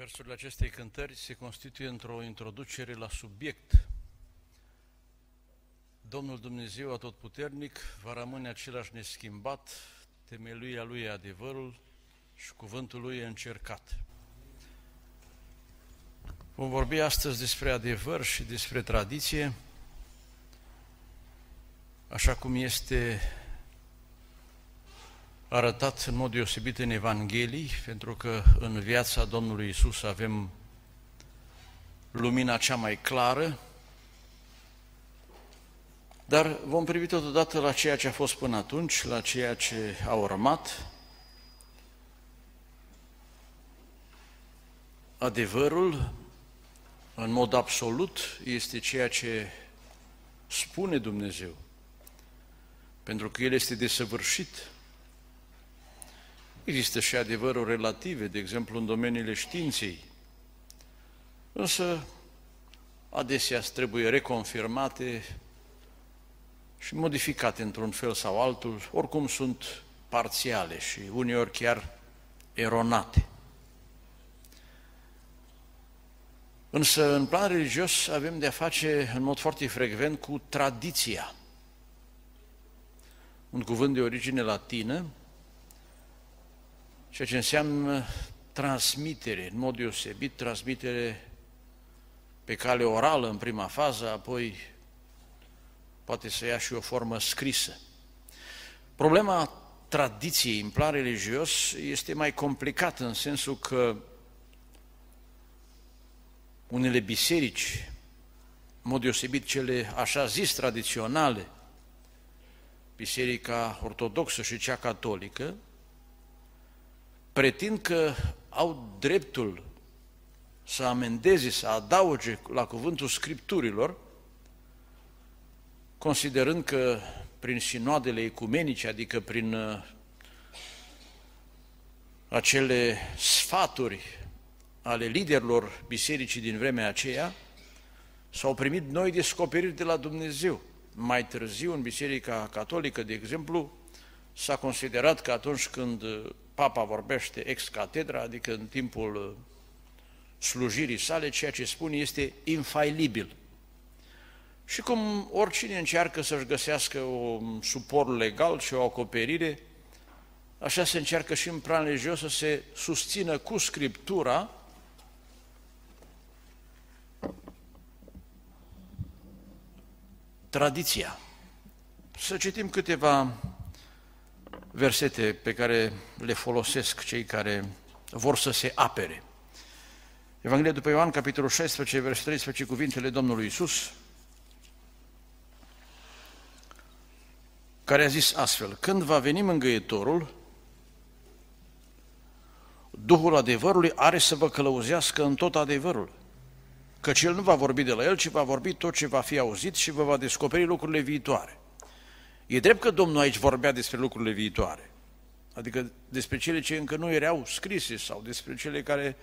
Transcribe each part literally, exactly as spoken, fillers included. Versurile acestei cântări se constituie într-o introducere la subiect. Domnul Dumnezeu Atotputernic va rămâne același neschimbat, temeluia Lui e adevărul și cuvântul Lui e încercat. Vom vorbi astăzi despre adevăr și despre tradiție, așa cum este arătat în mod deosebit în Evanghelii, pentru că în viața Domnului Iisus avem lumina cea mai clară, dar vom privi totodată la ceea ce a fost până atunci, la ceea ce a urmat. Adevărul, în mod absolut, este ceea ce spune Dumnezeu, pentru că El este desăvârșit. Există și adevăruri relative, de exemplu în domeniile științei, însă adesea trebuie reconfirmate și modificate într-un fel sau altul, oricum sunt parțiale și uneori chiar eronate. Însă în plan religios avem de-a face în mod foarte frecvent cu tradiția, un cuvânt de origine latină, ceea ce înseamnă transmitere, în mod deosebit, transmitere pe cale orală în prima fază, apoi poate să ia și o formă scrisă. Problema tradiției în plan religios este mai complicată în sensul că unele biserici, în mod deosebit cele așa zis tradiționale, biserica ortodoxă și cea catolică, pretind că au dreptul să amendeze, să adauge la cuvântul Scripturilor, considerând că prin sinoadele ecumenice, adică prin acele sfaturi ale liderilor bisericii din vremea aceea, s-au primit noi descoperiri de la Dumnezeu. Mai târziu, în Biserica Catolică, de exemplu, s-a considerat că atunci când Papa vorbește ex-catedra, adică în timpul slujirii sale, ceea ce spune este infailibil. Și cum oricine încearcă să-și găsească un suport legal și o acoperire, așa se încearcă și în plan religios să se susțină cu Scriptura tradiția. Să citim câteva versete pe care le folosesc cei care vor să se apere. Evanghelia după Ioan, capitolul șaisprezece, versetul treisprezece, cuvintele Domnului Iisus, care a zis astfel: când va veni Mângâietorul, Duhul adevărului are să vă călăuzească în tot adevărul, căci El nu va vorbi de la El, ci va vorbi tot ce va fi auzit și vă va descoperi lucrurile viitoare. E drept că Domnul aici vorbea despre lucrurile viitoare, adică despre cele ce încă nu erau scrise sau despre cele care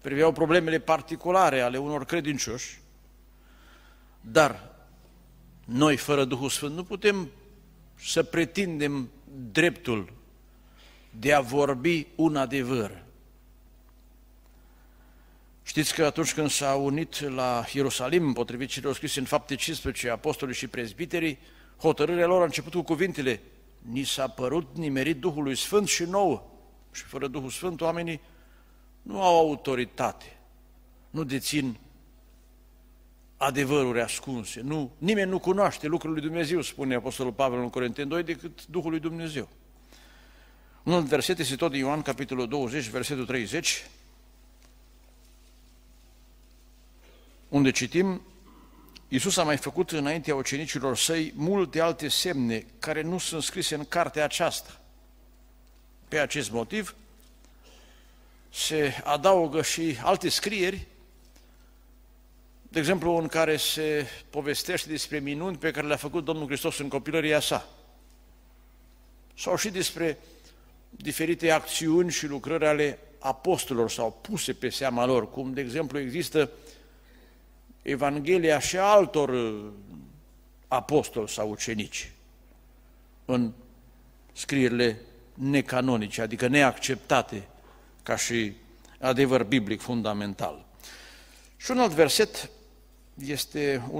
priveau problemele particulare ale unor credincioși, dar noi, fără Duhul Sfânt, nu putem să pretindem dreptul de a vorbi un adevăr. Știți că atunci când s-a unit la Ierusalim, potrivit celor scrise în Fapte cincisprezece, apostolii și prezbiterii, hotărârea lor a început cu cuvintele: ni s-a părut nimerit Duhului Sfânt și nouă. Și fără Duhul Sfânt oamenii nu au autoritate, nu dețin adevăruri ascunse, nu, nimeni nu cunoaște lucrul lui Dumnezeu, spune Apostolul Pavel în Corinteni doi, decât Duhul lui Dumnezeu. Unul din versete este tot din Ioan, capitolul douăzeci, versetul treizeci, unde citim: Iisus a mai făcut înaintea ucenicilor săi multe alte semne care nu sunt scrise în cartea aceasta. Pe acest motiv se adaugă și alte scrieri, de exemplu în care se povestește despre minuni pe care le-a făcut Domnul Hristos în copilăria sa, sau și despre diferite acțiuni și lucrări ale apostolilor sau puse pe seama lor, cum de exemplu există Evanghelia și altor apostoli sau ucenici în scrierile necanonice, adică neacceptate ca și adevăr biblic fundamental. Și un alt verset este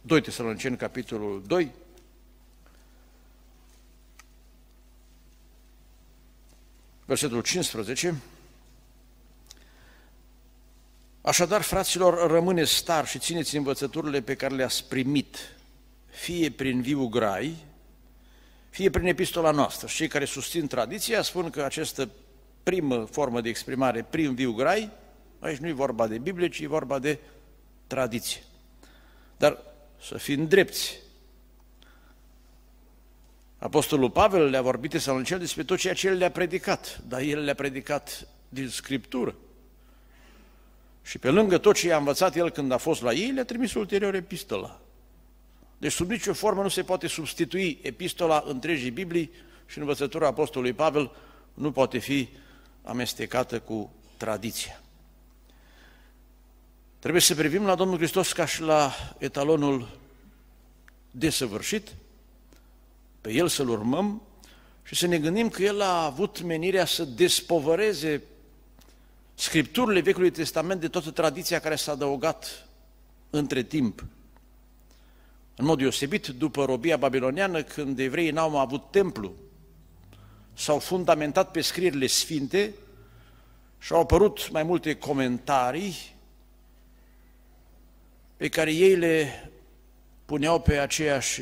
doi Tesaloniceni, capitolul doi, versetul cincisprezece. Așadar, fraților, rămâneți tari și țineți învățăturile pe care le-ați primit, fie prin viu grai, fie prin epistola noastră. Și cei care susțin tradiția spun că această primă formă de exprimare, prin viu grai, aici nu e vorba de Biblie, ci e vorba de tradiție. Dar să fim drepți. Apostolul Pavel le-a vorbit tesaloniceni despre tot ceea ce el le-a predicat, dar el le-a predicat din Scriptură. Și pe lângă tot ce i-a învățat el când a fost la ei, le-a trimis ulterior epistola. Deci sub nicio formă nu se poate substitui epistola întregii Biblii și învățătura apostolului Pavel nu poate fi amestecată cu tradiția. Trebuie să privim la Domnul Hristos ca și la etalonul desăvârșit, pe El să-L urmăm și să ne gândim că El a avut menirea să despovăreze Scripturile Vechiului Testament de toată tradiția care s-a adăugat între timp. În mod deosebit, după robia babiloniană, când evreii n-au avut templu, s-au fundamentat pe scrierile sfinte și au apărut mai multe comentarii pe care ei le puneau pe aceeași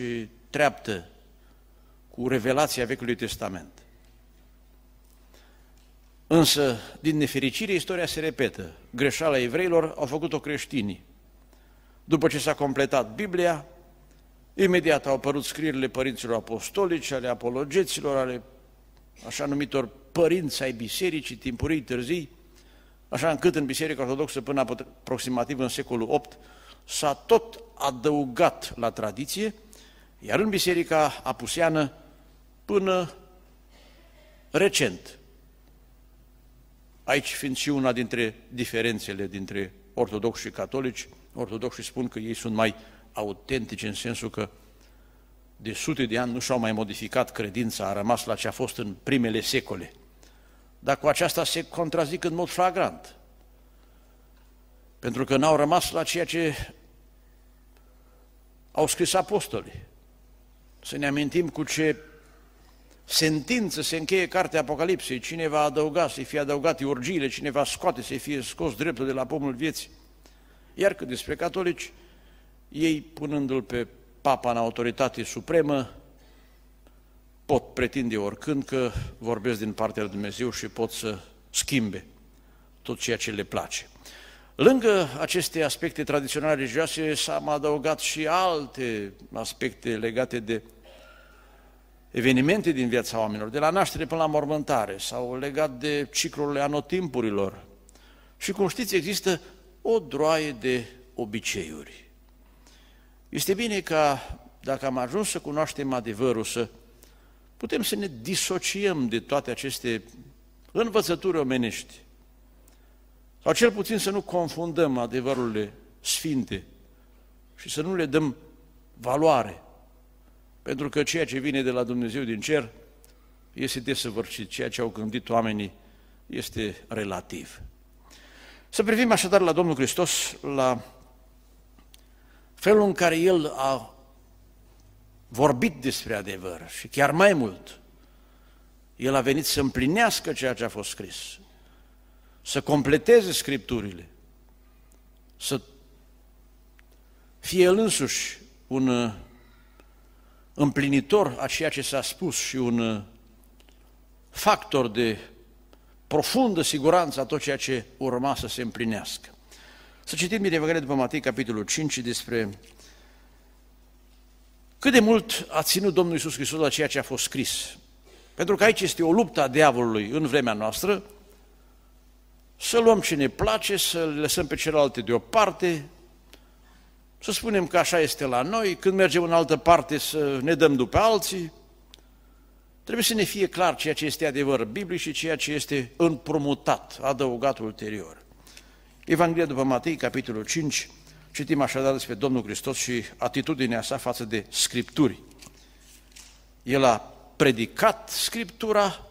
treaptă cu revelația Vechiului Testament. Însă, din nefericire, istoria se repetă. Greșeala evreilor au făcut-o creștinii. După ce s-a completat Biblia, imediat au apărut scrierile părinților apostolici, ale apologeților, ale așa numitor părinți ai bisericii, timpurii, târzii, așa încât în Biserica Ortodoxă, până aproximativ în secolul opt, s-a tot adăugat la tradiție, iar în Biserica Apuseană, până recent, aici fiind și una dintre diferențele dintre ortodoxi și catolici, ortodoxii spun că ei sunt mai autentici în sensul că de sute de ani nu și-au mai modificat credința, a rămas la ce a fost în primele secole. Dar cu aceasta se contrazic în mod flagrant, pentru că n-au rămas la ceea ce au scris apostolii. Să ne amintim cu ce sentință se încheie cartea Apocalipsei, cine va adăuga să-i fie adăugate urgiile, cine va scoate să-i fie scos dreptul de la pomul vieții. Iar cât despre catolici, ei, punându-l pe Papa în autoritate supremă, pot pretinde oricând că vorbesc din partea lui Dumnezeu și pot să schimbe tot ceea ce le place. Lângă aceste aspecte tradiționale religioase s-au adăugat și alte aspecte legate de evenimente din viața oamenilor, de la naștere până la mormântare, sau legat de ciclurile anotimpurilor. Și cum știți, există o droaie de obiceiuri. Este bine ca, dacă am ajuns să cunoaștem adevărul, să putem să ne disociem de toate aceste învățături omenești, sau cel puțin să nu confundăm adevărurile sfinte și să nu le dăm valoare, pentru că ceea ce vine de la Dumnezeu din cer este desăvârșit, ceea ce au gândit oamenii este relativ. Să privim așadar la Domnul Hristos, la felul în care El a vorbit despre adevăr și chiar mai mult, El a venit să împlinească ceea ce a fost scris, să completeze Scripturile, să fie El însuși un împlinitor a ceea ce s-a spus și un factor de profundă siguranță a tot ceea ce urma să se împlinească. Să citim din Evanghelia după Matei, capitolul cinci, despre cât de mult a ținut Domnul Iisus Hristos la ceea ce a fost scris. Pentru că aici este o luptă a diavolului în vremea noastră, să luăm ce ne place, să le lăsăm pe celelalte deoparte, să spunem că așa este la noi, când mergem în altă parte să ne dăm după alții. Trebuie să ne fie clar ceea ce este adevăr biblic și ceea ce este împrumutat, adăugat ulterior. Evanghelia după Matei, capitolul cinci, citim așadar despre Domnul Hristos și atitudinea sa față de Scripturi. El a predicat Scriptura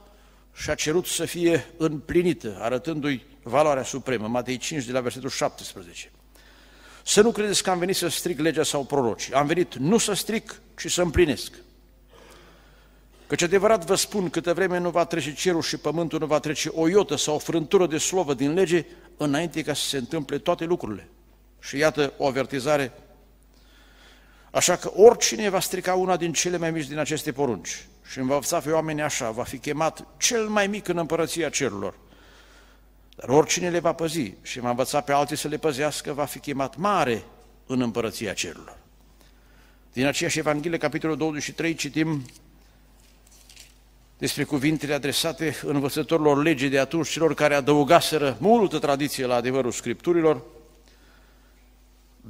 și a cerut să fie împlinită, arătându-i valoarea supremă, Matei cinci, de la versetul șaptesprezece. Să nu credeți că am venit să stric legea sau prorocii. Am venit nu să stric, ci să împlinesc. Căci adevărat vă spun, câtă vreme nu va trece cerul și pământul, nu va trece o iotă sau o frântură de slovă din lege, înainte ca să se întâmple toate lucrurile. Și iată o avertizare. Așa că oricine va strica una din cele mai mici din aceste porunci și învăța pe oamenii așa, va fi chemat cel mai mic în împărăția cerurilor. Dar oricine le va păzi și va învăța pe alții să le păzească, va fi chemat mare în împărăția cerurilor. Din aceeași Evanghelie, capitolul douăzeci și trei, citim despre cuvintele adresate învățătorilor legii de atunci, celor care adăugaseră multă tradiție la adevărul Scripturilor.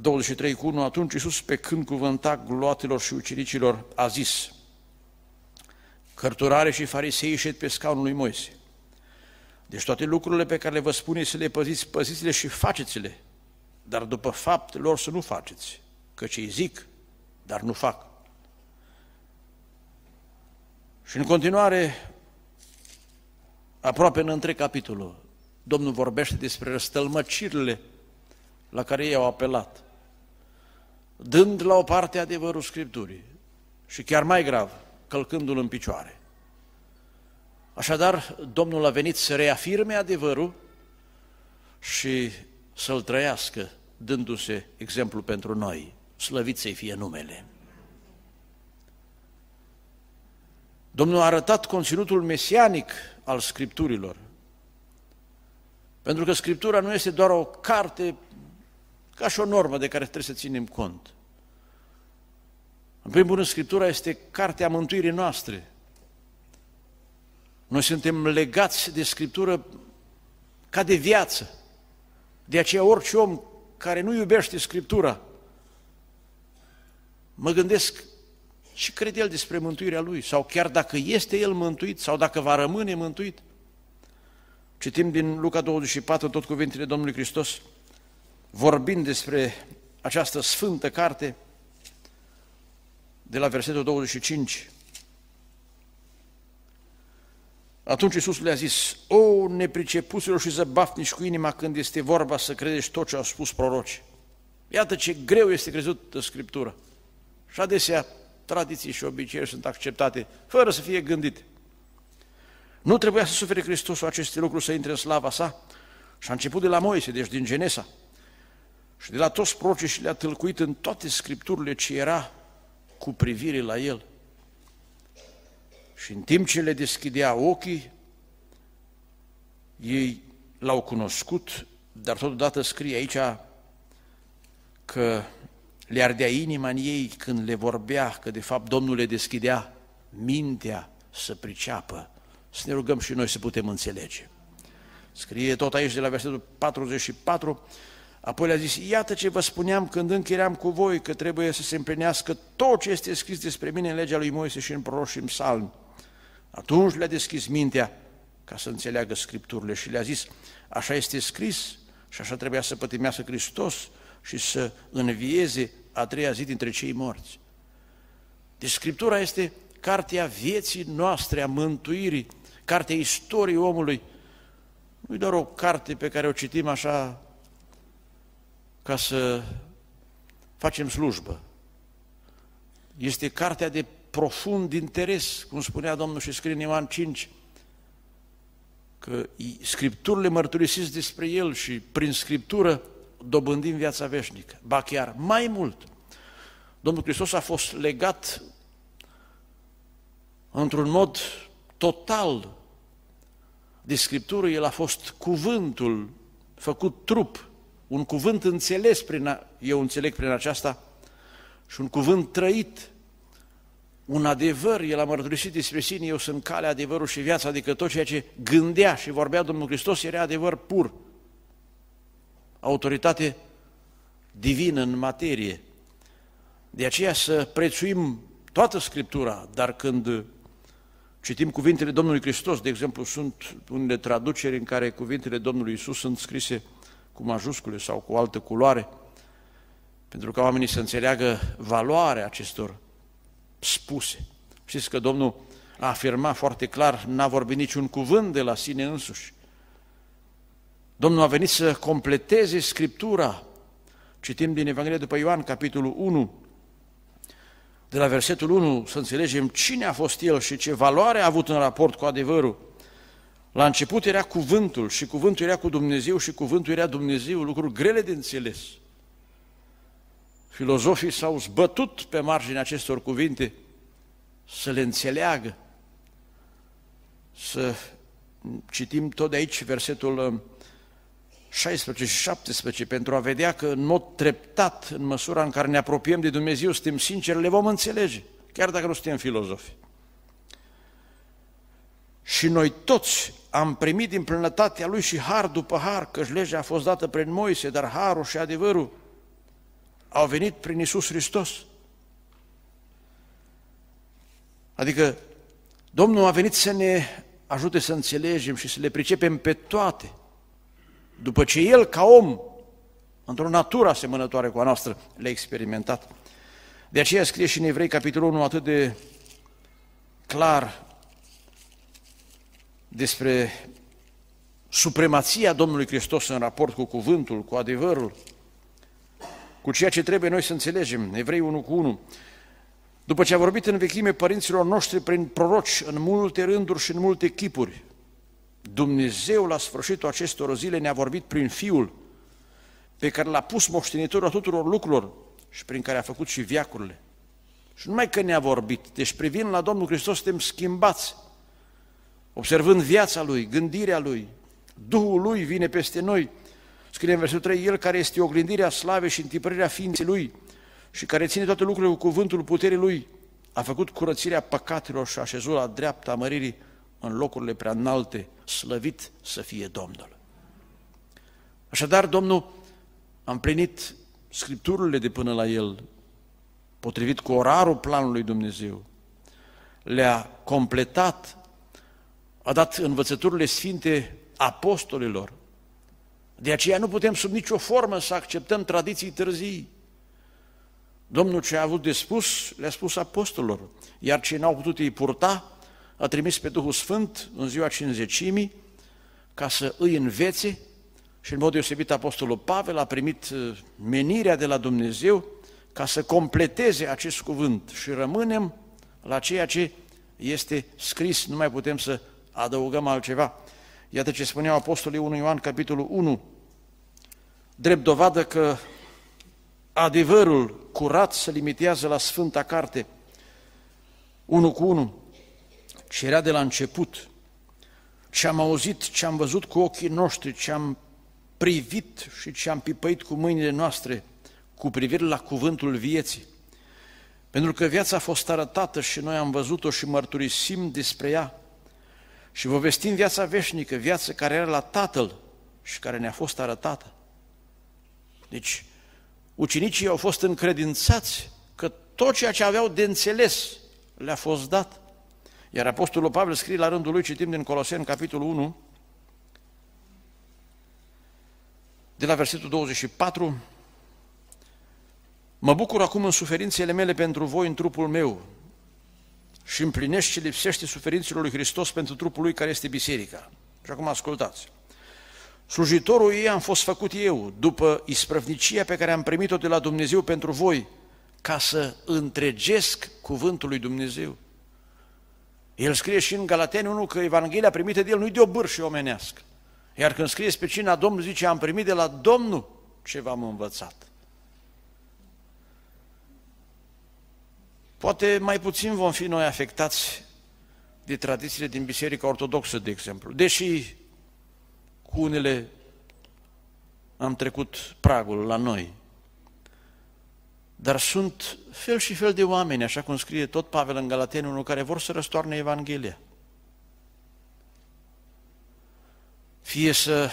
douăzeci și trei cu unu, atunci Iisus, pe când cuvânta gloatelor și ucenicilor, a zis: cărturare și farisei șed pe scaunul lui Moise. Deci toate lucrurile pe care le vă spune să le păziți, păziți-le și faceți-le, dar după fapt lor să nu faceți, căci îi zic, dar nu fac. Și în continuare, aproape în întreg capitolul, Domnul vorbește despre răstălmăcirile la care ei au apelat, dând la o parte adevărul Scripturii și chiar mai grav, călcându-l în picioare. Așadar, Domnul a venit să reafirme adevărul și să-l trăiască, dându-se exemplu pentru noi. Slăvit să-i fie numele! Domnul a arătat conținutul mesianic al Scripturilor, pentru că Scriptura nu este doar o carte ca și o normă de care trebuie să ținem cont. În primul rând, Scriptura este cartea mântuirii noastre. Noi suntem legați de Scriptură ca de viață. De aceea orice om care nu iubește Scriptura, mă gândesc ce crede el despre mântuirea lui, sau chiar dacă este el mântuit, sau dacă va rămâne mântuit. Citim din Luca douăzeci și patru tot cuvintele Domnului Hristos, vorbind despre această sfântă carte, de la versetul douăzeci și cinci. Atunci Iisus le-a zis: o, nepricepuților și zăbafnici cu inima, când este vorba să credeți tot ce au spus proroci. Iată ce greu este crezută Scriptura. Și adesea tradiții și obiceiuri sunt acceptate fără să fie gândite. Nu trebuia să sufere Hristosul aceste lucruri, să intre în slava sa? Și a început de la Moise, deci din Genesa, și de la toți prorocii, și le-a tâlcuit în toate Scripturile ce era cu privire la el. Și în timp ce le deschidea ochii, ei l-au cunoscut, dar totodată scrie aici că le ardea inima în ei când le vorbea, că de fapt Domnul le deschidea mintea să priceapă. Să ne rugăm și noi să putem înțelege. Scrie tot aici, de la versetul patruzeci și patru, apoi le-a zis: iată ce vă spuneam când încă eram cu voi, că trebuie să se împlinească tot ce este scris despre mine în legea lui Moise și în proroci și în psalmi. Atunci le-a deschis mintea ca să înțeleagă Scripturile și le-a zis: așa este scris și așa trebuia să pătimească Hristos și să învieze a treia zi dintre cei morți. Deci Scriptura este cartea vieții noastre, a mântuirii, cartea istoriei omului. Nu-i doar o carte pe care o citim așa ca să facem slujbă. Este cartea de profund interes, cum spunea Domnul și scrie în Ioan cinci, că Scripturile mărturisesc despre el și prin Scriptură dobândim viața veșnică. Ba chiar mai mult, Domnul Hristos a fost legat într-un mod total de Scriptură. El a fost cuvântul făcut trup, un cuvânt înțeles prin, a, eu înțeleg prin aceasta, și un cuvânt trăit, un adevăr. El a mărturisit despre sine: eu sunt calea, adevărul și viața, adică tot ceea ce gândea și vorbea Domnul Hristos era adevăr pur. Autoritate divină în materie. De aceea să prețuim toată Scriptura, dar când citim cuvintele Domnului Hristos, de exemplu, sunt unele traduceri în care cuvintele Domnului Iisus sunt scrise cu majuscule sau cu altă culoare, pentru ca oamenii să înțeleagă valoarea acestor spuse. Știți că Domnul a afirmat foarte clar, n-a vorbit niciun cuvânt de la sine însuși, Domnul a venit să completeze Scriptura. Citim din Evanghelia după Ioan, capitolul unu, de la versetul unu, să înțelegem cine a fost El și ce valoare a avut în raport cu adevărul. La început era cuvântul și cuvântul era cu Dumnezeu și cuvântul era Dumnezeu, lucruri grele de înțeles. Filozofii s-au zbătut pe marginea acestor cuvinte să le înțeleagă. Să citim tot de aici versetul șaisprezece și șaptesprezece, pentru a vedea că în mod treptat, în măsura în care ne apropiem de Dumnezeu, suntem sinceri, le vom înțelege, chiar dacă nu suntem filozofi. Și noi toți am primit din plinătatea Lui și har după har, căci legea a fost dată prin Moise, dar harul și adevărul au venit prin Iisus Hristos. Adică Domnul a venit să ne ajute să înțelegem și să le pricepem pe toate, după ce El, ca om, într-o natură asemănătoare cu a noastră, le-a experimentat. De aceea scrie și în Evrei, capitolul unu, atât de clar despre supremația Domnului Hristos în raport cu cuvântul, cu adevărul, cu ceea ce trebuie noi să înțelegem. Evrei unu cu unu. După ce a vorbit în vechime părinților noștri prin proroci, în multe rânduri și în multe chipuri, Dumnezeu, la sfârșitul acestor zile, ne-a vorbit prin Fiul, pe care L-a pus moștenitorul a tuturor lucrurilor și prin care a făcut și veacurile. Și numai că ne-a vorbit, deci privind la Domnul Hristos, suntem schimbați, observând viața Lui, gândirea Lui, Duhul Lui vine peste noi. Scrie în versetul trei, El care este oglindirea slavei și întipărirea ființei Lui și care ține toate lucrurile cu cuvântul puterii Lui, a făcut curățirea păcatelor și a așezut la dreapta măririi în locurile prea înalte, slăvit să fie Domnul. Așadar, Domnul a împlinit Scripturile de până la El, potrivit cu orarul planului Dumnezeu, le-a completat, a dat învățăturile sfinte apostolilor. De aceea nu putem sub nicio formă să acceptăm tradiții târzii. Domnul ce a avut de spus, le-a spus apostolilor, iar cei n-au putut îi purta, a trimis pe Duhul Sfânt în ziua Cincizecimii ca să îi învețe și în mod deosebit Apostolul Pavel a primit menirea de la Dumnezeu ca să completeze acest cuvânt și rămânem la ceea ce este scris, nu mai putem să adăugăm altceva. Iată ce spuneau apostolii unu Ioan, capitolul unu, drept dovadă că adevărul curat se limitează la Sfânta Carte, unu cu unu. Și era de la început, ce am auzit, ce am văzut cu ochii noștri, ce am privit și ce am pipăit cu mâinile noastre, cu privire la cuvântul vieții. Pentru că viața a fost arătată și noi am văzut-o și mărturisim despre ea. Și vă vestim viața veșnică, viața care era la Tatăl și care ne-a fost arătată. Deci, ucenicii au fost încredințați că tot ceea ce aveau de înțeles le-a fost dat. Iar Apostolul Pavel scrie la rândul lui, citim din Coloseni, capitolul unu, de la versetul douăzeci și patru, mă bucur acum în suferințele mele pentru voi în trupul meu și împlinesc ce lipsește suferințelor lui Hristos pentru trupul Lui care este biserica. Și acum ascultați. Slujitorul ei am fost făcut eu, după isprăvnicia pe care am primit-o de la Dumnezeu pentru voi, ca să întregesc cuvântul lui Dumnezeu. El scrie și în Galateni unu că Evanghelia primită de El nu-i de o bârșie omenească. Iar când scrie pe cina Domnului, zice, am primit de la Domnul ce v-am învățat. Poate mai puțin vom fi noi afectați de tradițiile din Biserica Ortodoxă, de exemplu. Deși cu unele am trecut pragul la noi. Dar sunt fel și fel de oameni, așa cum scrie tot Pavel în Galateni unu, care vor să răstoarne Evanghelia. Fie să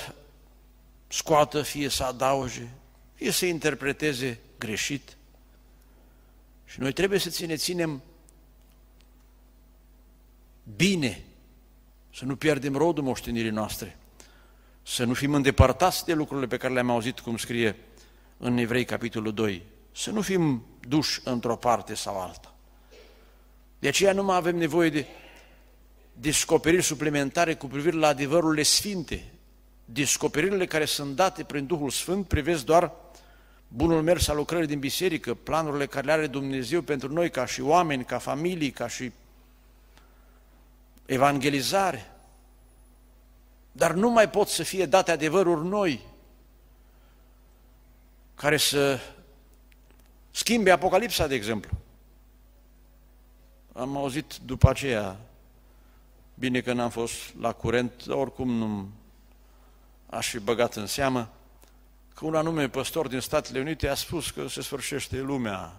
scoată, fie să adauge, fie să interpreteze greșit. Și noi trebuie să ne ținem bine, să nu pierdem rodul moștenirii noastre, să nu fim îndepărtați de lucrurile pe care le-am auzit, cum scrie în Evrei, capitolul doi. Să nu fim duși într-o parte sau alta. De aceea nu mai avem nevoie de descoperiri suplimentare cu privire la adevărurile sfinte, Descoperirile care sunt date prin Duhul Sfânt privesc doar bunul mers al lucrării din biserică, planurile care le are Dumnezeu pentru noi ca și oameni, ca familii, ca și evangelizare. Dar nu mai pot să fie date adevăruri noi care să schimbe Apocalipsa, de exemplu. Am auzit după aceea, bine că n-am fost la curent, oricum nu aș fi băgat în seamă, că un anume păstor din Statele Unite a spus că se sfârșește lumea.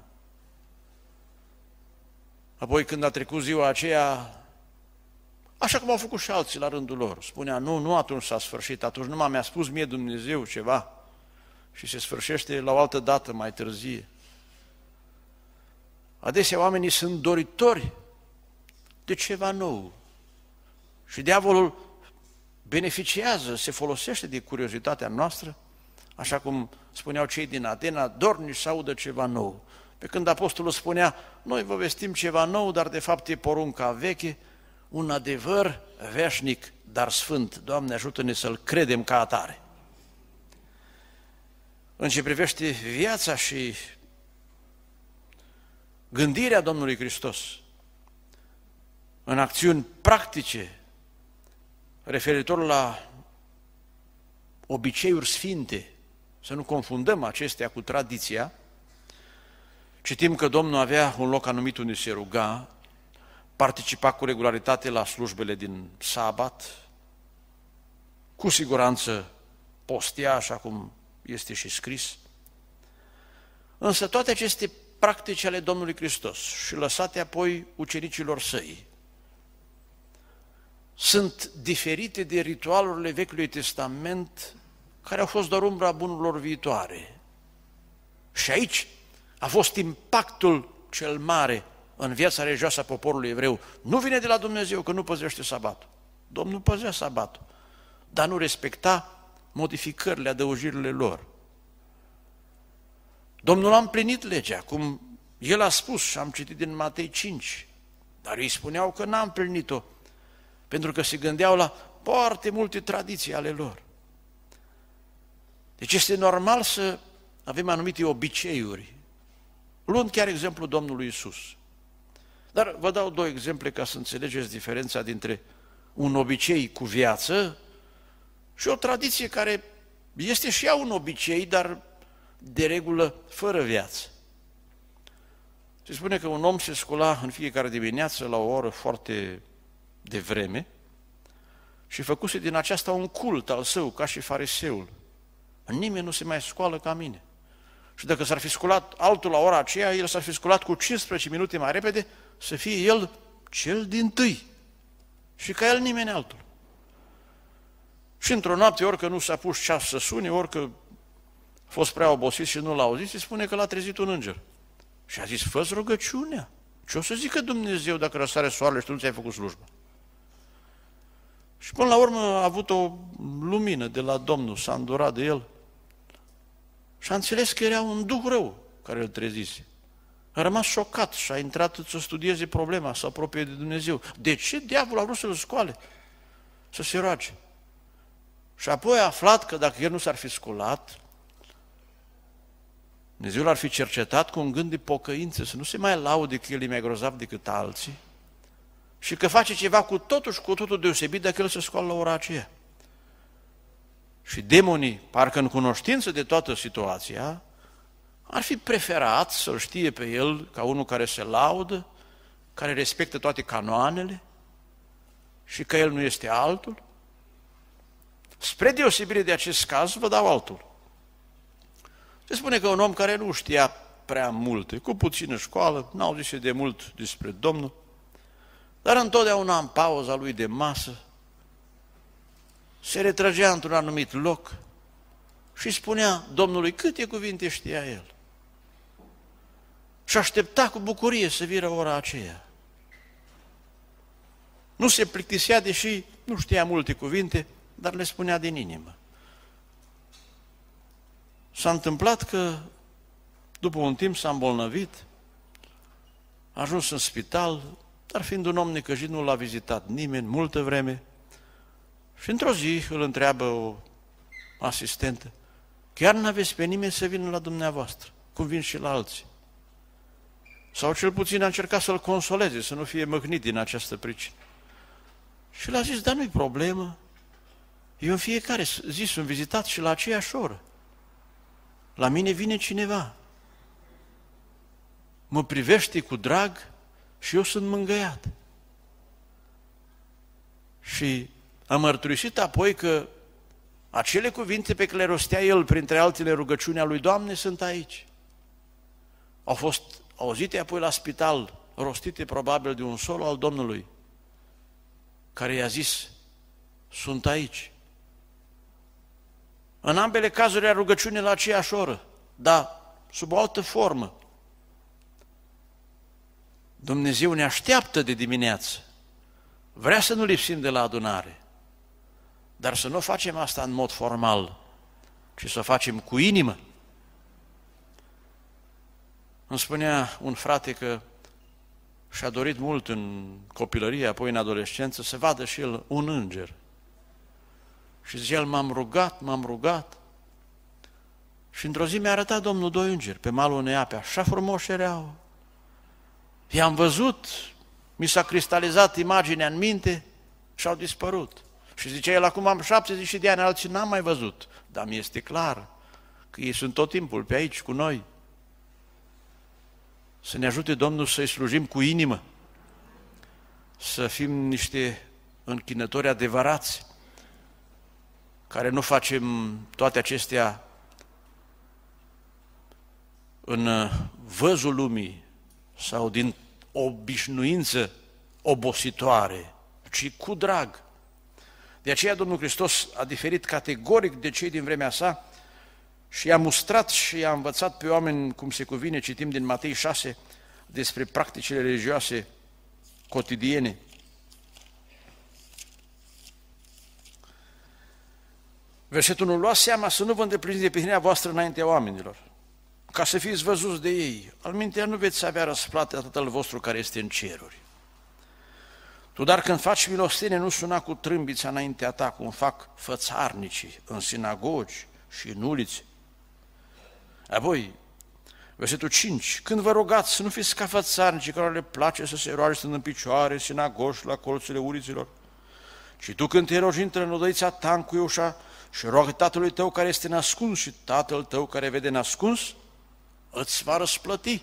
Apoi când a trecut ziua aceea, așa cum au făcut și alții la rândul lor, spunea, nu, nu atunci s-a sfârșit, atunci numai mi-a spus mie Dumnezeu ceva și se sfârșește la o altă dată, mai târziu. Adesea oamenii sunt doritori de ceva nou și diavolul beneficiază, se folosește de curiozitatea noastră, așa cum spuneau cei din Atena, dornici să audă ceva nou. Pe când apostolul spunea, noi vă vestim ceva nou, dar de fapt e porunca veche, un adevăr veșnic, dar sfânt. Doamne, ajută-ne să-l credem ca atare. În ce privește viața și gândirea Domnului Hristos, în acțiuni practice, referitor la obiceiuri sfinte, să nu confundăm acestea cu tradiția, citim că Domnul avea un loc anumit unde se ruga, participa cu regularitate la slujbele din sabat, cu siguranță postea, așa cum este și scris, însă toate aceste practici ale Domnului Hristos și lăsate apoi ucenicilor săi, sunt diferite de ritualurile Vechiului Testament, care au fost doar umbra bunurilor viitoare. Și aici a fost impactul cel mare în viața religioasă a poporului evreu. Nu vine de la Dumnezeu că nu păzește sabatul. Domnul păzea sabatul, dar nu respecta modificările, adăugirile lor. Domnul a împlinit legea, cum El a spus și am citit din Matei cinci, dar ei spuneau că n-a împlinit-o, pentru că se gândeau la foarte multe tradiții ale lor. Deci este normal să avem anumite obiceiuri, luând chiar exemplul Domnului Isus. Dar vă dau două exemple ca să înțelegeți diferența dintre un obicei cu viață și o tradiție care este și ea un obicei, dar de regulă fără viață. Se spune că un om se scula în fiecare dimineață la o oră foarte de vreme și făcuse din aceasta un cult al său, ca și fariseul. Nimeni nu se mai scoală ca mine. Și dacă s-ar fi sculat altul la ora aceea, el s-ar fi sculat cu cincisprezece minute mai repede, să fie el cel dintâi și ca el nimeni altul. Și într-o noapte, orică nu s-a pus ceas să sune, orică a fost prea obosit și nu l-a auzit, se spune că l-a trezit un înger. Și a zis, fă-ți rugăciunea. Ce o să zică Dumnezeu dacă răsare soarele și tu nu ți-ai făcut slujba? Și până la urmă a avut o lumină de la Domnul, s-a îndurat de el și a înțeles că era un duh rău care îl trezise. A rămas șocat și a intrat să studieze problema, să apropie de Dumnezeu. De ce diavolul a vrut să-l scoale? Să se roage. Și apoi a aflat că dacă el nu s-ar fi sculat, Dumnezeu l-ar fi cercetat cu un gând de pocăință, să nu se mai laude că el e mai grozav decât alții, și că face ceva cu totul și cu totul deosebit dacă el se scoală la ora aceea. Și demonii, parcă în cunoștință de toată situația, ar fi preferat să-l știe pe el ca unul care se laudă, care respectă toate canoanele și că el nu este altul. Spre deosebire de acest caz, vă dau altul. Se spune că un om care nu știa prea multe, cu puțină școală, n-au zis de mult despre Domnul, dar întotdeauna în pauza lui de masă se retrăgea într-un anumit loc și spunea Domnului câte cuvinte știa el. Și aștepta cu bucurie să vină ora aceea. Nu se plictisea, deși nu știa multe cuvinte, dar le spunea din inimă. S-a întâmplat că după un timp s-a îmbolnăvit, a ajuns în spital, dar fiind un om necăjit, nu l-a vizitat nimeni multă vreme și într-o zi îl întreabă o asistentă, chiar n-aveți pe nimeni să vină la dumneavoastră, cum vin și la alții. Sau cel puțin a încercat să-l consoleze, să nu fie mâhnit din această pricină. Și l-a zis, dar nu-i problemă, eu în fiecare zi sunt vizitat și la aceeași oră. La mine vine cineva, mă privește cu drag și eu sunt mângâiat. Și a mărturisit apoi că acele cuvinte pe care le rostea el, printre altele rugăciunea lui Doamne, sunt aici. Au fost auzite apoi la spital, rostite probabil de un sol al Domnului, care i-a zis, sunt aici. În ambele cazuri era rugăciune la aceeași oră, dar sub o altă formă. Dumnezeu ne așteaptă de dimineață, vrea să nu lipsim de la adunare, dar să nu facem asta în mod formal, ci să o facem cu inimă. Îmi spunea un frate că și-a dorit mult în copilărie, apoi în adolescență, să vadă și el un înger. Și zicea el, m-am rugat, m-am rugat. Și într-o zi mi-a arătat Domnul doi îngeri pe malul unei ape, așa frumoși erau. I-am văzut, mi s-a cristalizat imaginea în minte și au dispărut. Și zicea el, acum am șaptezeci de ani, alții n-am mai văzut. Dar mi este clar că ei sunt tot timpul pe aici cu noi. Să ne ajute Domnul să-i slujim cu inimă, să fim niște închinători adevărați, care nu facem toate acestea în văzul lumii sau din obișnuință obositoare, ci cu drag. De aceea Domnul Hristos a diferit categoric de cei din vremea sa și i-a mustrat și i-a învățat pe oameni cum se cuvine. Citim din Matei șase despre practicile religioase cotidiene. Versetul unu, luați seama să nu vă îndepliniți de pihnirea voastră înaintea oamenilor, ca să fiți văzuți de ei. Almintea nu veți avea răsplată Tatăl vostru care este în ceruri. Tu, dar când faci milostenie, nu suna cu trâmbița înaintea ta, cum fac fățarnicii în sinagogi și în ulițe. Apoi, versetul cinci, când vă rugați să nu fiți ca fățarnicii care le place să se roage stând în picioare, sinagogi, la colțurile uliților, ci tu când te rogi, intră în odăița ta în cuiușa și roagă Tatălui tău care este ascuns și Tatăl tău care vede ascuns îți va răsplăti.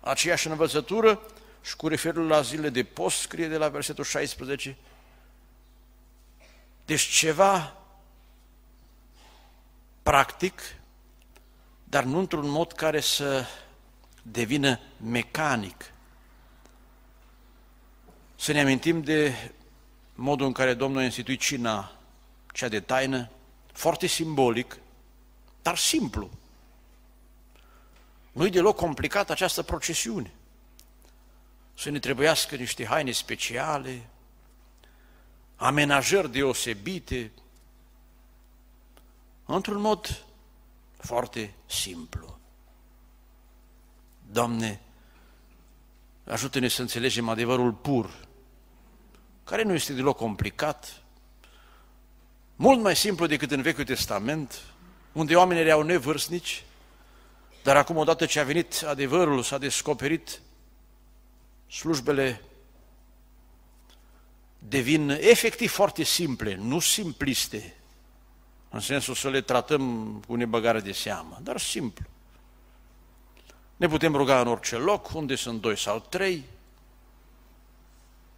Aceeași învățătură și cu referul la zilele de post scrie de la versetul șaisprezece. Deci ceva practic, dar nu într-un mod care să devină mecanic. Să ne amintim de modul în care Domnul a instituit cina, cea de taină, foarte simbolic, dar simplu. Nu-i deloc complicat această procesiune. Să ne trebuiască niște haine speciale, amenajări deosebite, într-un mod foarte simplu. Doamne, ajută-ne să înțelegem adevărul pur, care nu este deloc complicat, mult mai simplu decât în Vechiul Testament, unde oamenii erau nevârstnici, dar acum, odată ce a venit adevărul, s-a descoperit, slujbele devin efectiv foarte simple, nu simpliste, în sensul să le tratăm cu nebăgare de seamă, dar simplu. Ne putem ruga în orice loc, unde sunt doi sau trei.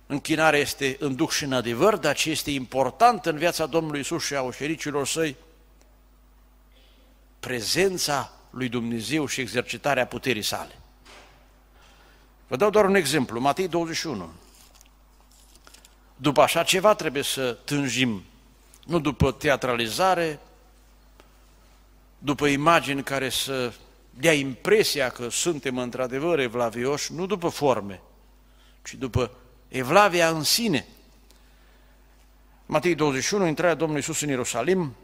Închinarea este în duh și în adevăr, dar ce este important în viața Domnului Iisus și a ușericilor săi, prezența lui Dumnezeu și exercitarea puterii sale. Vă dau doar un exemplu, Matei douăzeci și unu. După așa ceva trebuie să tânjim, nu după teatralizare, după imagini care să dea impresia că suntem într-adevăr evlavioși, nu după forme, ci după evlavia în sine. Matei douăzeci și unu, intrarea Domnului Iisus în Ierusalim,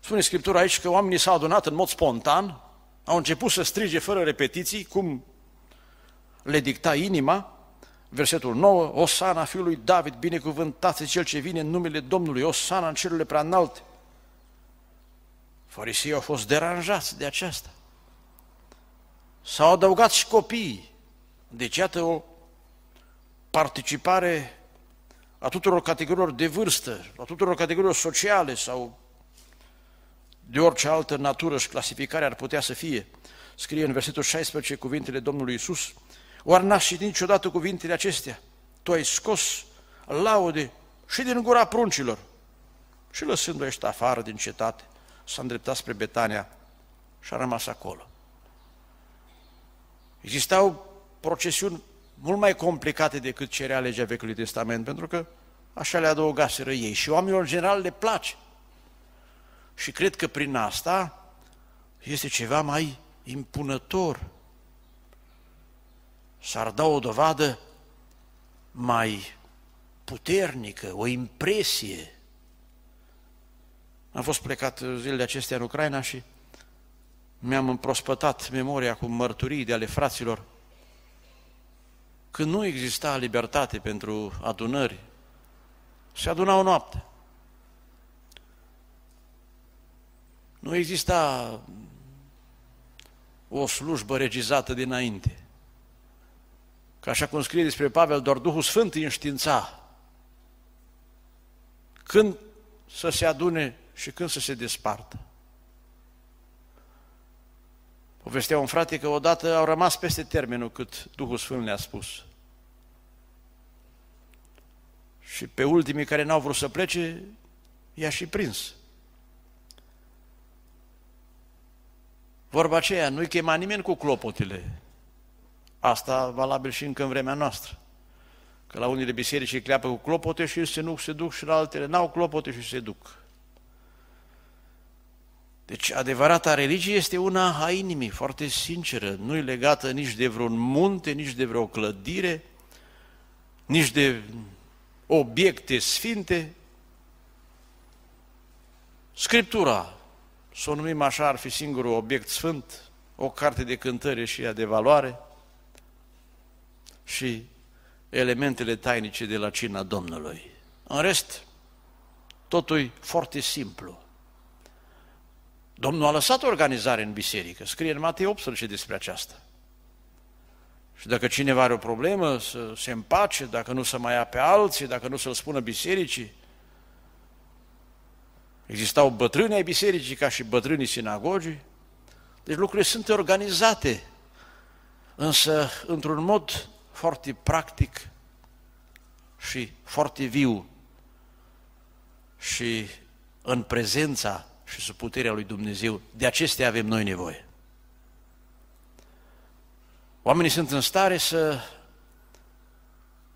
spune Scriptura aici că oamenii s-au adunat în mod spontan, au început să strige fără repetiții, cum le dicta inima. Versetul nouă, Osana, fiul lui David, binecuvântat este cel ce vine în numele Domnului, Osana în cerurile preanalte. Farisei au fost deranjați de aceasta. S-au adăugat și copiii. Deci, iată o participare a tuturor categoriilor de vârstă, a tuturor categoriilor sociale sau de orice altă natură și clasificare ar putea să fie. Scrie în versetul șaisprezece cuvintele Domnului Iisus: oare n-ați citit niciodată cuvintele acestea? Tu ai scos laude și din gura pruncilor. Și lăsându-o ești afară din cetate, s-a îndreptat spre Betania și a rămas acolo. Existau procesiuni mult mai complicate decât cerea legea Vechiului Testament, pentru că așa le adăugaseră ei și oamenilor în general le place. Și cred că prin asta este ceva mai impunător. S-ar da o dovadă mai puternică, o impresie. Am fost plecat zilele acestea în Ucraina și mi-am împrospătat memoria cu mărturii de ale fraților. Când nu exista libertate pentru adunări, se adunau noapte. Nu exista o slujbă regizată dinainte. Că așa cum scrie despre Pavel, doar Duhul Sfânt îi înștiința când să se adune și când să se despartă. Povestea un frate că odată au rămas peste termenul cât Duhul Sfânt le-a spus. Și pe ultimii care n-au vrut să plece, i-a și prins. Vorba aceea, nu-i chema nimeni cu clopotile. Asta valabil și încă în vremea noastră. Că la unele biserici îi cleapă cu clopote și se nu se duc și la altele n-au clopote și se duc. Deci adevărata religie este una a inimii, foarte sinceră, nu-i legată nici de vreun munte, nici de vreo clădire, nici de obiecte sfinte. Scriptura, să o numim așa, ar fi singurul obiect sfânt, o carte de cântări și ea de valoare și elementele tainice de la cina Domnului. În rest, totul e foarte simplu. Domnul a lăsat organizare în biserică, scrie în Matei optsprezece despre aceasta. Și dacă cineva are o problemă, să se împace, dacă nu să mai ia pe alții, dacă nu să-l spună bisericii. Existau bătrâni ai bisericii ca și bătrânii sinagogii. Deci lucrurile sunt organizate, însă într-un mod foarte practic și foarte viu și în prezența și sub puterea lui Dumnezeu. De acestea avem noi nevoie. Oamenii sunt în stare să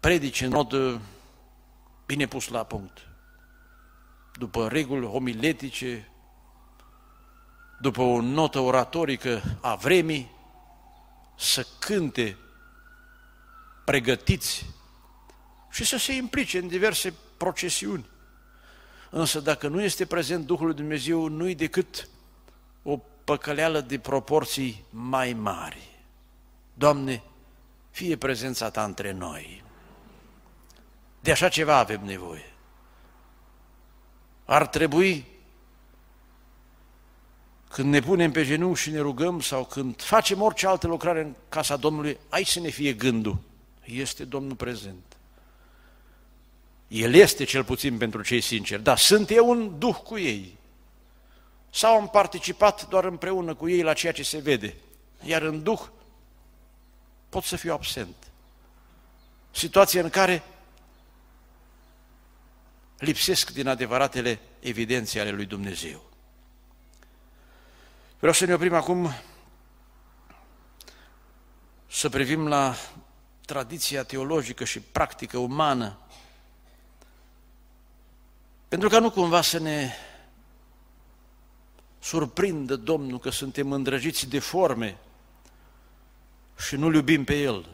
predice în mod bine pus la punct, după reguli homiletice, după o notă oratorică a vremii, să cânte pregătiți și să se implice în diverse procesiuni. Însă dacă nu este prezent Duhul lui Dumnezeu, nu-i decât o păcăleală de proporții mai mari. Doamne, fie prezența Ta între noi. De așa ceva avem nevoie. Ar trebui, când ne punem pe genunchi și ne rugăm sau când facem orice altă lucrare în casa Domnului, aici să ne fie gândul. Este Domnul prezent. El este, cel puțin pentru cei sinceri, dar sunt eu în duh cu ei. Sau am participat doar împreună cu ei la ceea ce se vede, iar în duh pot să fiu absent. Situație în care lipsesc din adevăratele evidențe ale lui Dumnezeu. Vreau să ne oprim acum să privim la tradiția teologică și practică umană, pentru ca nu cumva să ne surprindă Domnul că suntem îndrăgiți de forme și nu-L iubim pe El.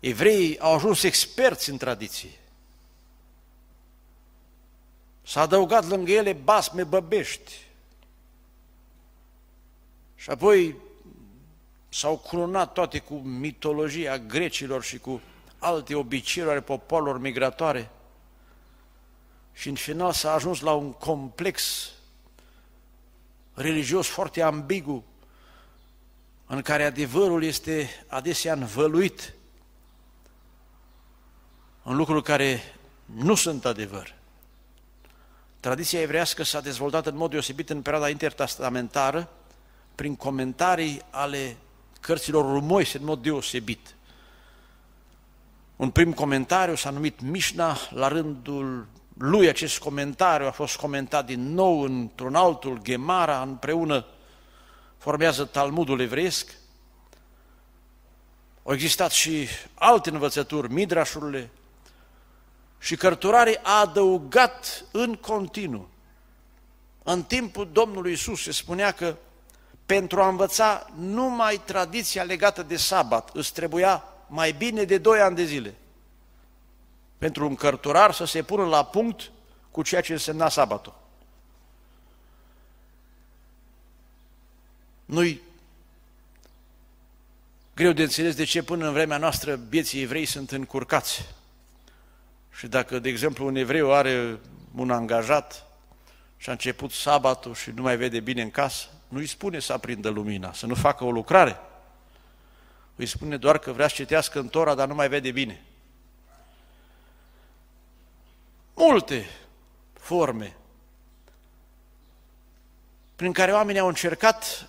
Evreii au ajuns experți în tradiție. S-a adăugat lângă ele basme băbești și apoi s-au cununat toate cu mitologia grecilor și cu alte obiceiuri ale popoarelor migratoare. Și în final s-a ajuns la un complex religios foarte ambigu, în care adevărul este adesea învăluit în lucruri care nu sunt adevăr. Tradiția evrească s-a dezvoltat în mod deosebit în perioada intertestamentară prin comentarii ale cărților lui Moise, în mod deosebit. Un prim comentariu s-a numit Mișna, la rândul lui acest comentariu a fost comentat din nou într-un altul, Gemara, împreună formează Talmudul evreiesc. Au existat și alte învățături, midrașurile, și cărturarii a adăugat în continuu. În timpul Domnului Iisus se spunea că pentru a învăța numai tradiția legată de sabat îți trebuia mai bine de doi ani de zile. Pentru un cărturar să se pună la punct cu ceea ce însemna sabatul. Nu-i greu de înțeles de ce până în vremea noastră bieții evrei sunt încurcați. Și dacă, de exemplu, un evreu are un angajat și a început sabatul și nu mai vede bine în casă, nu îi spune să aprindă lumina, să nu facă o lucrare. Îi spune doar că vrea să citească în Tora, dar nu mai vede bine. Multe forme prin care oamenii au încercat,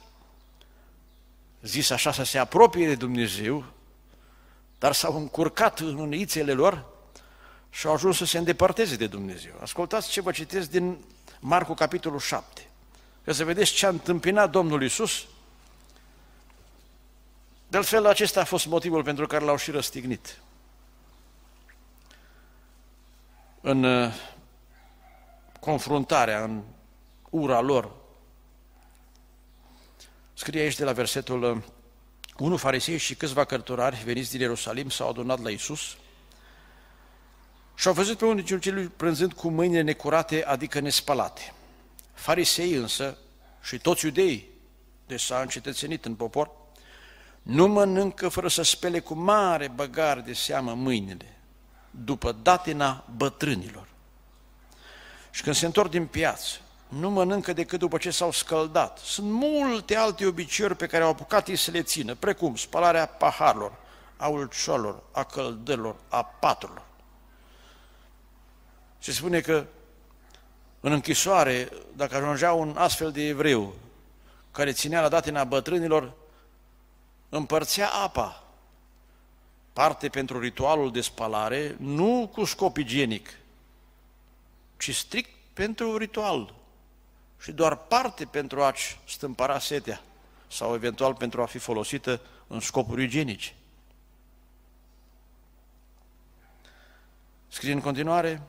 zis așa, să se apropie de Dumnezeu, dar s-au încurcat în ițele lor și au ajuns să se îndepărteze de Dumnezeu. Ascultați ce vă citesc din Marcu, capitolul șapte, că să vedeți ce a întâmpinat Domnul Iisus. De altfel, acesta a fost motivul pentru care l-au și răstignit. În confruntarea, în ura lor, scrie aici de la versetul unu, farisei și câțiva cărturari veniți din Ierusalim s-au adunat la Iisus și au văzut pe unii dintre ei prânzând cu mâinile necurate, adică nespălate. Farisei însă și toți iudeii, deci s-a încetățenit în popor, nu mănâncă fără să spele cu mare băgare de seamă mâinile, după datina bătrânilor. Și când se întorc din piață, nu mănâncă decât după ce s-au scăldat. Sunt multe alte obiceiuri pe care au apucat ei să le țină, precum spălarea paharilor, a ulcioarelor, a căldărilor, a paturilor. Se spune că în închisoare, dacă ajungea un astfel de evreu care ținea la datina bătrânilor, împărțea apa, parte pentru ritualul de spălare, nu cu scop igienic, ci strict pentru ritual și doar parte pentru a-și stâmpăra setea sau eventual pentru a fi folosită în scopuri igienice. Scrie în continuare,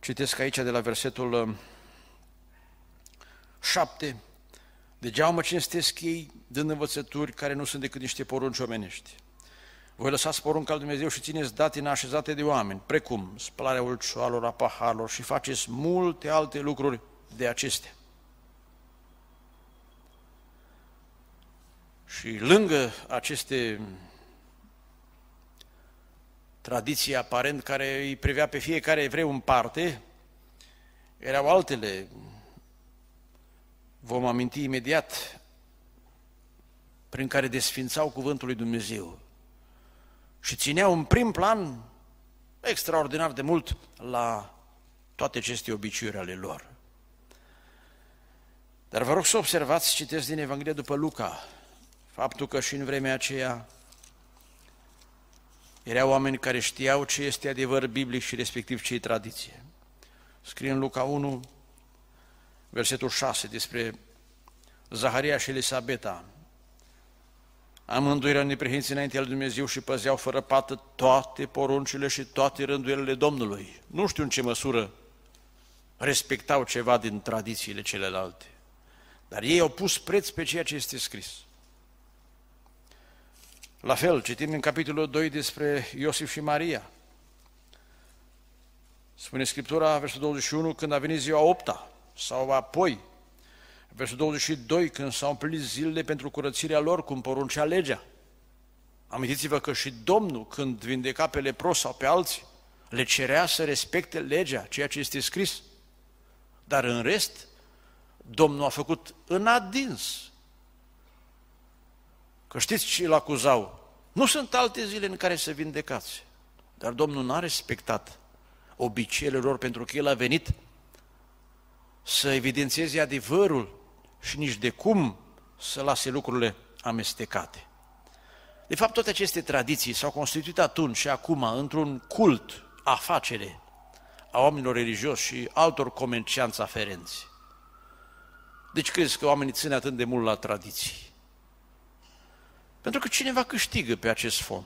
citesc aici de la versetul șapte, degeaba mă cinstesc ei dând învățături care nu sunt decât niște porunci omenești. Voi lăsați porunca lui Dumnezeu și țineți datina așezate de oameni, precum spălarea ulcioarelor, a paharilor și faceți multe alte lucruri de acestea. Și lângă aceste tradiții aparent care îi privea pe fiecare evreu în parte, erau altele. Vom aminti imediat, prin care desfințau cuvântul lui Dumnezeu și țineau în prim plan extraordinar de mult la toate aceste obiceiuri ale lor. Dar vă rog să observați, citesc din Evanghelia după Luca, faptul că și în vremea aceea erau oameni care știau ce este adevăr biblic și respectiv ce e tradiție. Scrie în Luca unu, versetul șase, despre Zaharia și Elisabeta. Amândoi erau neprihăniți înaintea lui Dumnezeu și păzeau fără pată toate poruncile și toate rânduielile Domnului. Nu știu în ce măsură respectau ceva din tradițiile celelalte, dar ei au pus preț pe ceea ce este scris. La fel, citim în capitolul doi despre Iosif și Maria. Spune Scriptura, versul douăzeci și unu, când a venit ziua opta, sau apoi, versul douăzeci și doi, când s-au împlinit zilele pentru curățirea lor, cum poruncea legea. Amintiți-vă că și Domnul, când vindeca pe lepros sau pe alții, le cerea să respecte legea, ceea ce este scris. Dar în rest, Domnul a făcut în adins. Că știți ce îl acuzau? Nu sunt alte zile în care se vindecați. Dar Domnul n-a respectat obiceiile lor, pentru că El a venit să evidențieze adevărul și nici de cum să lase lucrurile amestecate. De fapt, toate aceste tradiții s-au constituit atunci și acum într-un cult, afacere a oamenilor religioși și altor comercianți aferenți. Deci crezi că oamenii țin atât de mult la tradiții? Pentru că cineva câștigă pe acest fond.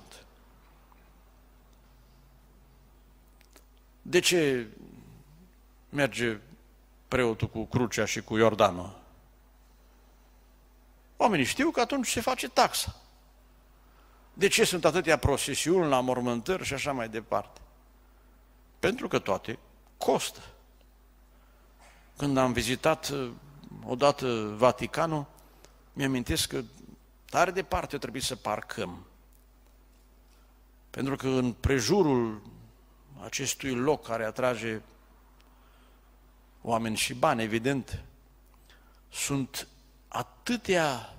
De ce merge preotul cu crucea și cu iordanul? Oamenii știu că atunci se face taxa. De ce sunt atâtea procesiuni la mormântări și așa mai departe? Pentru că toate costă. Când am vizitat odată Vaticanul, mi-amintesc că tare departe a trebuit să parcăm. Pentru că în prejurul acestui loc care atrage oameni și bani, evident, sunt atâtea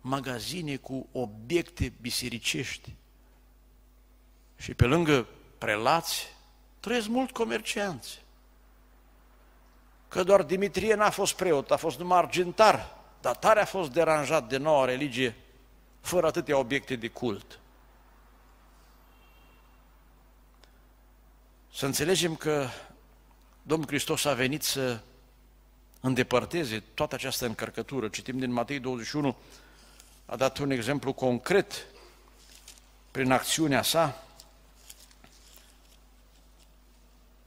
magazine cu obiecte bisericești. Și pe lângă prelați, trăiesc mulți comercianți. Că doar Dimitrie n-a fost preot, a fost numai argentar, dar tare a fost deranjat de noua religie, fără atâtea obiecte de cult. Să înțelegem că Domnul Hristos a venit să îndepărteze toată această încărcătură. Citim din Matei douăzeci și unu, a dat un exemplu concret prin acțiunea sa.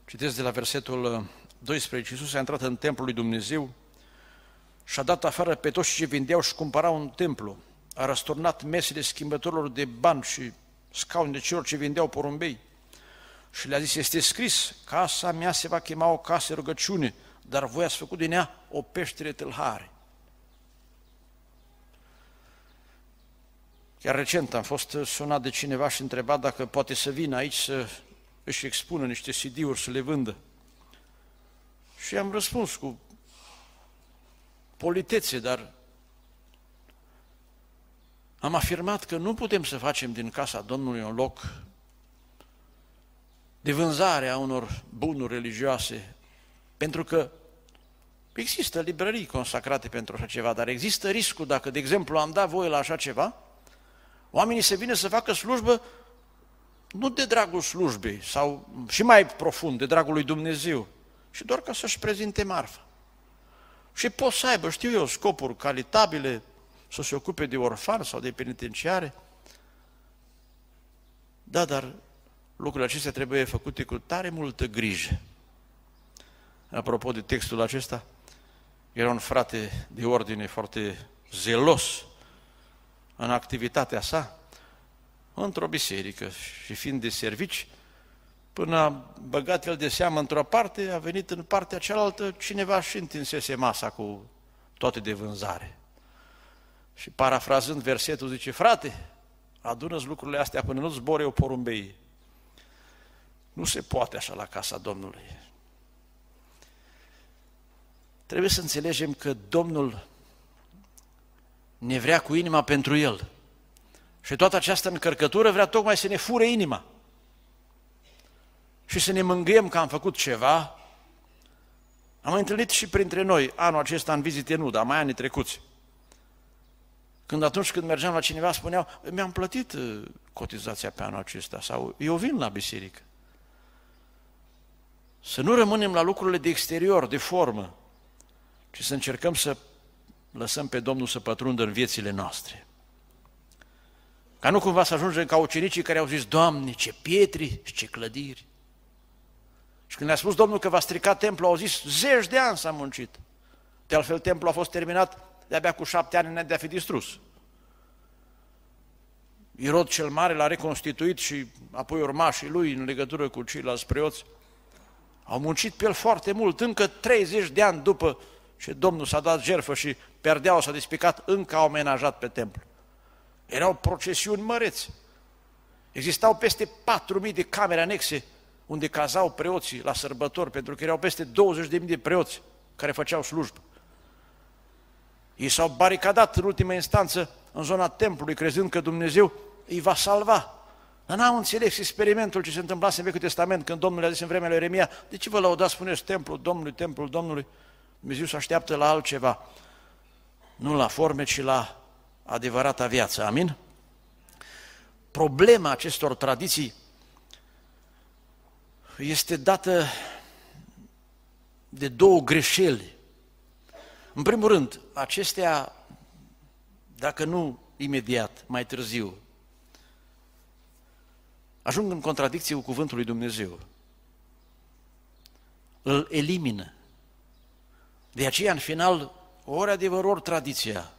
Citesc de la versetul doisprezece. Iisus a intrat în templul lui Dumnezeu și a dat afară pe toți ce vindeau și cumpărau în templu. A răsturnat mesele schimbătorilor de bani și scaunele celor ce vindeau porumbei. Și le-a zis, este scris, casa mea se va chema o casă rugăciune, dar voi ați făcut din ea o peștere tâlhare. Chiar recent am fost sunat de cineva și întrebat dacă poate să vină aici să își expună niște C D-uri, să le vândă. Și am răspuns cu politețe, dar am afirmat că nu putem să facem din casa Domnului un loc de vânzare a unor bunuri religioase, pentru că există librării consacrate pentru așa ceva, dar există riscul, dacă, de exemplu, am dat voie la așa ceva, oamenii se vine să facă slujbă nu de dragul slujbei, sau și mai profund, de dragul lui Dumnezeu, și doar ca să-și prezinte marfa. Și pot să aibă, știu eu, scopuri calitabile, să se ocupe de orfani sau de penitenciare. Da, dar lucrurile acestea trebuie făcute cu tare multă grijă. Apropo de textul acesta, era un frate de ordine foarte zelos în activitatea sa, într-o biserică, și fiind de servici, până a băgat el de seamă într-o parte, a venit în partea cealaltă, cineva și întinsese masa cu toate de vânzare. Și parafrazând versetul, zice, frate, adună-ți lucrurile astea până nu zbor eu porumbeii. Nu se poate așa la casa Domnului. Trebuie să înțelegem că Domnul ne vrea cu inima pentru El. Și toată această încărcătură vrea tocmai să ne fure inima. Și să ne mângâiem că am făcut ceva. Am întâlnit și printre noi, anul acesta în vizite nu, dar mai anii trecuți. Când atunci când mergeam la cineva spuneau, mi-am plătit cotizația pe anul acesta sau eu vin la biserică. Să nu rămânem la lucrurile de exterior, de formă, ci să încercăm să lăsăm pe Domnul să pătrundă în viețile noastre. Ca nu cumva să ajungem ca ucenicii care au zis, Doamne, ce pietri și ce clădiri. Și când le-a spus Domnul că va strica templul, au zis, zeci de ani s-a muncit. De altfel, templul a fost terminat de-abia cu șapte ani înainte de a fi distrus. Irod cel Mare l-a reconstituit și apoi urmașii lui, în legătură cu ceilalți preoți, au muncit pe el foarte mult, încă treizeci de ani după ce Domnul s-a dat jertfă și perdeaua s-a despicat, încă au menajat pe templu. Erau procesiuni măreți. Existau peste patru mii de camere anexe unde cazau preoții la sărbători, pentru că erau peste douăzeci de mii de preoți care făceau slujbă. Ei s-au baricadat în ultima instanță în zona templului, crezând că Dumnezeu îi va salva. Dar n-au înțeles experimentul ce se întâmplase în Vechiul Testament, când Domnul a zis în vremea lui Ieremia: de ce vă lăudați, spuneți, templul Domnului, templul Domnului? Dumnezeu se așteaptă la altceva, nu la forme, ci la adevărata viață. Amin? Problema acestor tradiții este dată de două greșeli. În primul rând, acestea, dacă nu imediat, mai târziu, ajung în contradicție cu cuvântul lui Dumnezeu. Îl elimină. De aceea, în final, ori adevărul, ori tradiția.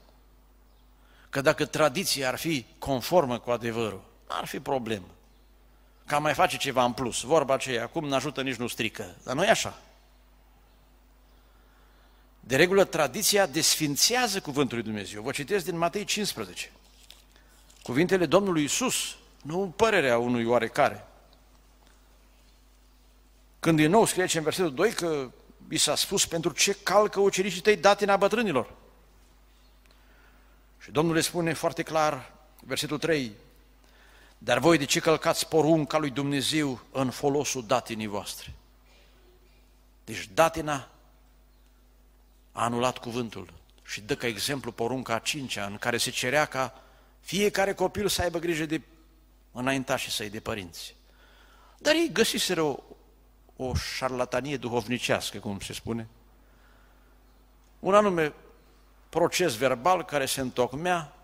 Că dacă tradiția ar fi conformă cu adevărul, ar fi problemă. Că am mai face ceva în plus. Vorba aceea, acum n-ajută nici nu strică. Dar nu e așa. De regulă, tradiția desfințează cuvântul lui Dumnezeu. Vă citesc din Matei cincisprezece. Cuvintele Domnului Iisus, nu părerea unui oarecare. Când din nou scrie în versetul doi că i s-a spus: pentru ce calcă ucenicii tăi datina bătrânilor? Și Domnul le spune foarte clar, versetul trei, dar voi de ce călcați porunca lui Dumnezeu în folosul datinii voastre? Deci datina a anulat cuvântul și dă ca exemplu porunca a cincea, în care se cerea ca fiecare copil să aibă grijă de înaintașii săi, de părinți. Dar ei găsiseră o, o șarlatanie duhovnicească, cum se spune, un anume proces verbal care se întocmea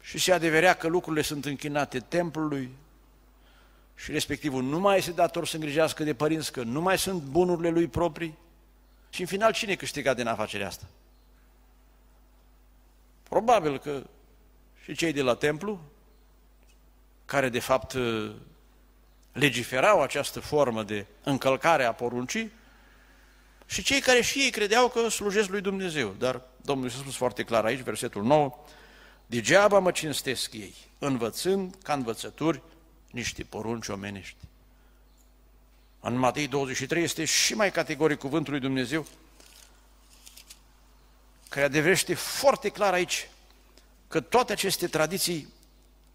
și se adeverea că lucrurile sunt închinate templului și respectivul nu mai este dator să îngrijească de părinți, că nu mai sunt bunurile lui proprii. Și în final, cine câștiga din afacerea asta? Probabil că și cei de la templu, care de fapt legiferau această formă de încălcare a poruncii, și cei care și ei credeau că slujesc lui Dumnezeu. Dar Domnul Iisus a spus foarte clar aici, versetul nouă, degeaba mă cinstesc ei, învățând ca învățături niște porunci omenești. În Matei douăzeci și trei este și mai categoric cuvântul lui Dumnezeu, care adeverește foarte clar aici că toate aceste tradiții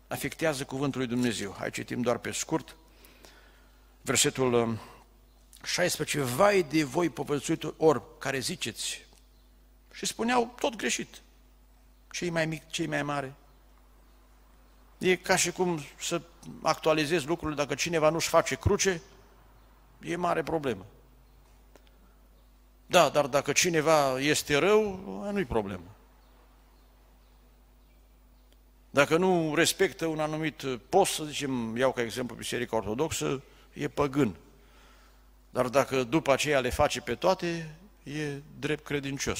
afectează cuvântul lui Dumnezeu. Hai, citim doar pe scurt versetul șaisprezece. Vai de voi, povățuitori, care ziceți, și spuneau tot greșit, cei mai mic, cei mai mare. E ca și cum să actualizezi lucrurile, dacă cineva nu-și face cruce, e mare problemă. Da, dar dacă cineva este rău, nu-i problemă. Dacă nu respectă un anumit post, să zicem, iau ca exemplu Biserica Ortodoxă, e păgân. Dar dacă după aceea le face pe toate, e drept credincios.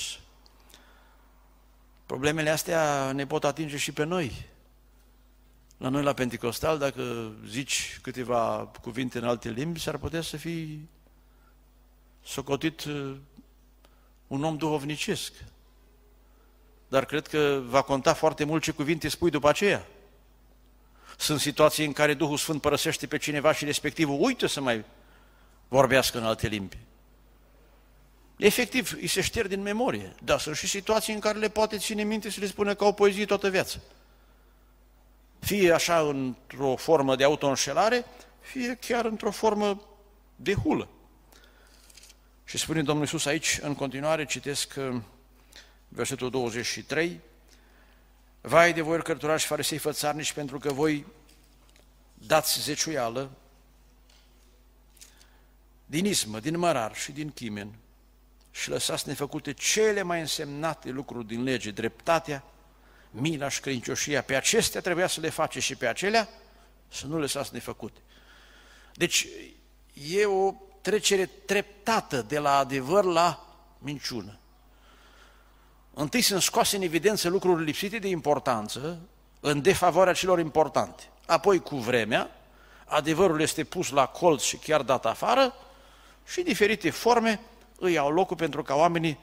Problemele astea ne pot atinge și pe noi. La noi, la Pentecostal, dacă zici câteva cuvinte în alte limbi, s-ar putea să fii socotit un om duhovnicesc. Dar cred că va conta foarte mult ce cuvinte spui după aceea. Sunt situații în care Duhul Sfânt părăsește pe cineva și respectivul uită să mai vorbească în alte limbi. Efectiv, îi se șterg din memorie, dar sunt și situații în care le poate ține minte și le spune ca o poezie toată viața. Fie așa într-o formă de autoînșelare, fie chiar într-o formă de hulă. Și spune Domnul Iisus aici, în continuare, citesc versetul douăzeci și trei, vai de voi, cărturași și farisei fățarnici, pentru că voi dați zeciuială din ismă, din mărar și din chimen și lăsați nefăcute cele mai însemnate lucruri din lege, dreptatea, mila și credincioșia, pe acestea trebuia să le faceți și pe acelea să nu le lăsați nefăcute. Deci e o trecere treptată de la adevăr la minciună. Întâi sunt scoase în evidență lucruri lipsite de importanță în defavoarea celor importante. Apoi, cu vremea, adevărul este pus la colț și chiar dat afară și diferite forme îi au locul pentru ca oamenii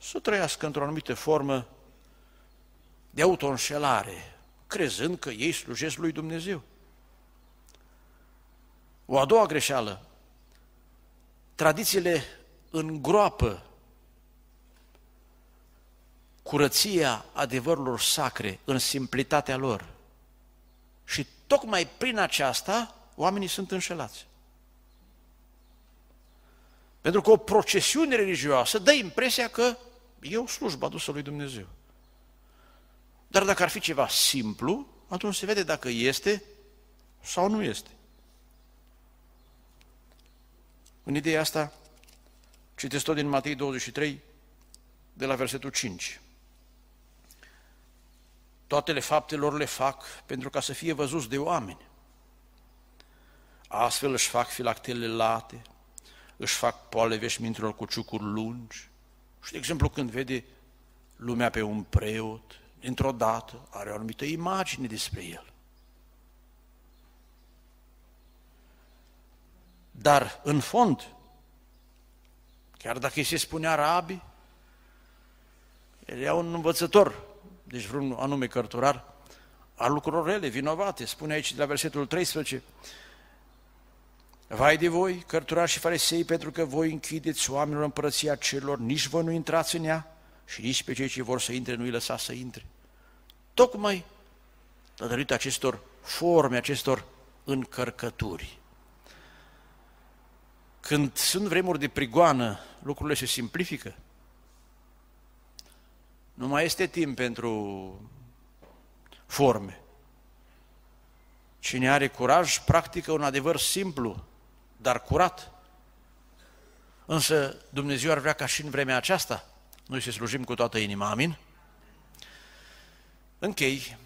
să trăiască într-o anumită formă de autoînșelare, crezând că ei slujesc lui Dumnezeu. O a doua greșeală, tradițiile îngroapă curăția adevărurilor sacre în simplitatea lor. Și tocmai prin aceasta oamenii sunt înșelați. Pentru că o procesiune religioasă dă impresia că e o slujbă adusă lui Dumnezeu. Dar dacă ar fi ceva simplu, atunci se vede dacă este sau nu este. În ideea asta, citesc tot din Matei douăzeci și trei, de la versetul cinci. Toatele faptelor le fac pentru ca să fie văzuți de oameni. Astfel își fac filactele late, își fac poale veșmintelor cu ciucuri lungi. Și, de exemplu, când vede lumea pe un preot, dintr-o dată are o anumită imagine despre el. Dar, în fond, chiar dacă îi se spunea rabi, el era un învățător, deci vreun anume cărturar, al lucrurilor rele, vinovate. Spune aici de la versetul treisprezece, vai de voi, cărturari și farisei, pentru că voi închideți oamenilor împărăția cerurilor, nici voi nu intrați în ea și nici pe cei ce vor să intre nu-i lăsați să intre. Tocmai datorită acestor forme, acestor încărcături. Când sunt vremuri de prigoană, lucrurile se simplifică. Nu mai este timp pentru forme. Cine are curaj, practică un adevăr simplu, dar curat. Însă Dumnezeu ar vrea ca și în vremea aceasta noi să slujim cu toată inima, amin? Închei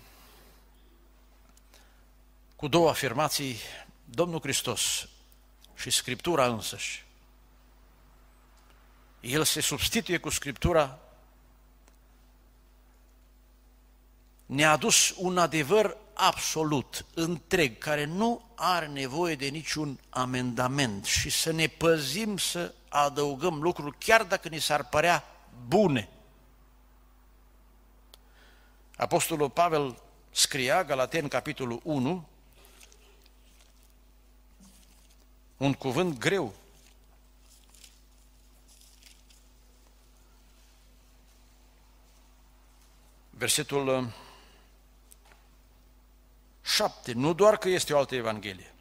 cu două afirmații. Domnul Hristos și Scriptura însăși, El se substituie cu Scriptura, ne-a adus un adevăr absolut, întreg, care nu are nevoie de niciun amendament și să ne păzim să adăugăm lucruri chiar dacă ni s-ar părea bune. Apostolul Pavel scria, Galateni, capitolul unu, un cuvânt greu. Versetul șapte. Nu doar că este o altă Evanghelie,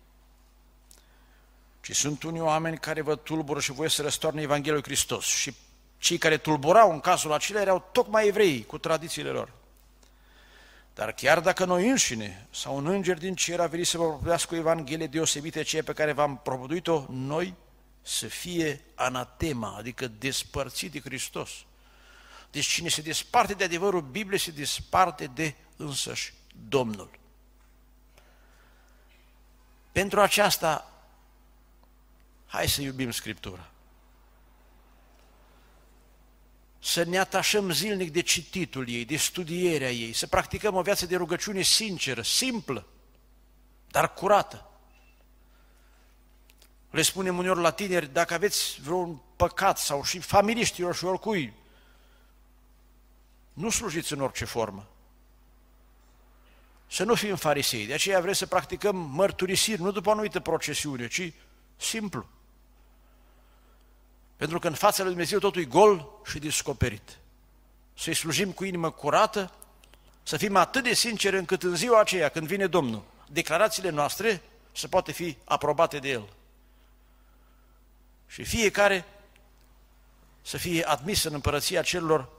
ci sunt unii oameni care vă tulbură și voie să răstoarne Evanghelia lui Hristos. Și cei care tulburau în cazul acela erau tocmai evrei cu tradițiile lor. Dar chiar dacă noi înșine sau un înger din cer a venit să vă propovăduiască o Evanghelie deosebită ceea pe care v-am propovăduit-o noi, să fie anatema, adică despărțit de Hristos. Deci cine se desparte de adevărul Bibliei se desparte de însăși Domnul. Pentru aceasta, hai să iubim Scriptura. Să ne atașăm zilnic de cititul ei, de studierea ei, să practicăm o viață de rugăciune sinceră, simplă, dar curată. Le spunem uneori la tineri, dacă aveți vreun păcat sau și familiștilor și oricui, nu slujiți în orice formă. Să nu fim farisei, de aceea vrem să practicăm mărturisiri, nu după anumită procesiune, ci simplu. Pentru că în fața lui Dumnezeu totul e gol și descoperit. Să-i slujim cu inimă curată, să fim atât de sinceri încât în ziua aceea, când vine Domnul, declarațiile noastre să poate fi aprobate de El. Și fiecare să fie admis în împărăția cerurilor,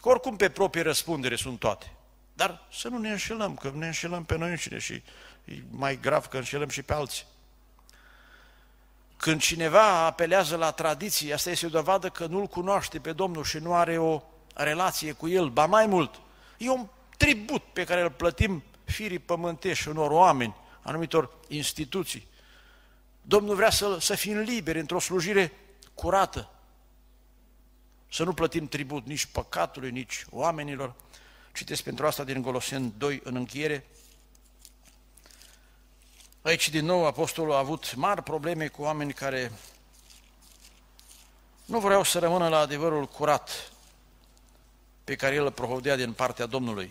că oricum pe proprie răspundere sunt toate. Dar să nu ne înșelăm, că ne înșelăm pe noi înșine și e mai grav că înșelăm și pe alții. Când cineva apelează la tradiție, asta este o dovadă că nu-L cunoaște pe Domnul și nu are o relație cu El, ba mai mult, e un tribut pe care îl plătim firii pământești, unor oameni, anumitor instituții. Domnul vrea să, să fim liberi într-o slujire curată, să nu plătim tribut nici păcatului, nici oamenilor. Citesc pentru asta din Goloseni doi în încheiere. Aici, din nou, apostolul a avut mari probleme cu oameni care nu vreau să rămână la adevărul curat pe care el îl propovăduia din partea Domnului.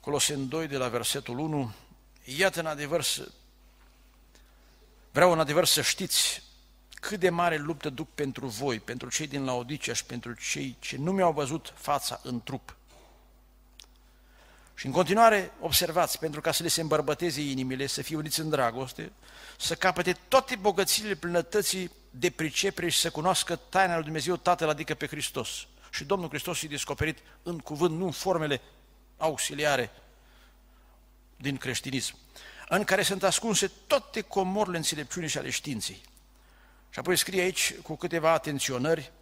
Coloseni doi, de la versetul unu, iată în adevăr, vreau în adevăr să știți cât de mare luptă duc pentru voi, pentru cei din Laodicea și pentru cei ce nu mi-au văzut fața în trup. Și în continuare, observați, pentru ca să le se îmbărbăteze inimile, să fie uniți în dragoste, să capete toate bogățiile plinătății de pricepere și să cunoască taina lui Dumnezeu Tatăl, adică pe Hristos. Și Domnul Hristos s-a descoperit în cuvânt, nu în formele auxiliare din creștinism, în care sunt ascunse toate comorile înțelepciunii și ale științei. Și apoi scrie aici, cu câteva atenționări,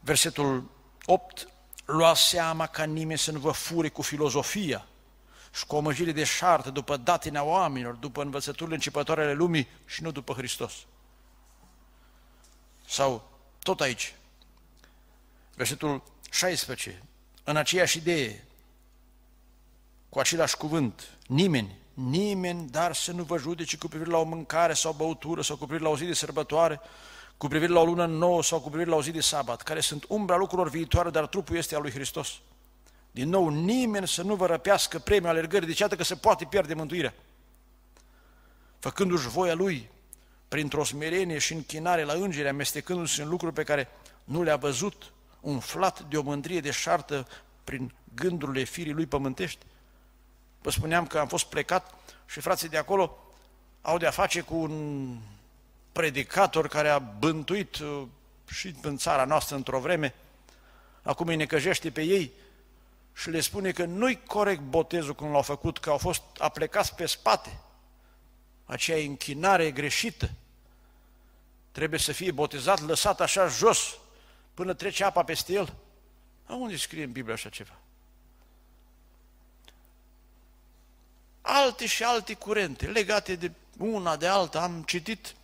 versetul opt, luați seama ca nimeni să nu vă fure cu filozofia și cu omăjirile deșartă, după datina oamenilor, după învățăturile începătoare ale lumii și nu după Hristos. Sau tot aici, versetul șaisprezece, în aceeași idee, cu același cuvânt, nimeni, nimeni, dar să nu vă judece cu privire la o mâncare sau băutură sau cu privire la o zi de sărbătoare, cu privire la o lună nouă sau cu privire la o zi de sabat, care sunt umbra lucrurilor viitoare, dar trupul este al lui Hristos. Din nou, nimeni să nu vă răpească premiul alergării, deci iată că se poate pierde mântuirea, făcându-și voia lui printr-o smerenie și închinare la îngeri, amestecându-se în lucruri pe care nu le-a văzut, umflat de o mândrie deșartă prin gândurile firii lui pământești. Vă spuneam că am fost plecat și frații de acolo au de-a face cu un predicator care a bântuit și în țara noastră într-o vreme, acum îi necăjește pe ei și le spune că nu-i corect botezul cum l-au făcut, că au fost aplecați pe spate. Aceea închinare greșită. Trebuie să fie botezat, lăsat așa jos, până trece apa peste el. A, unde scrie în Biblie așa ceva? Alte și alte curente, legate de una, de alta, am citit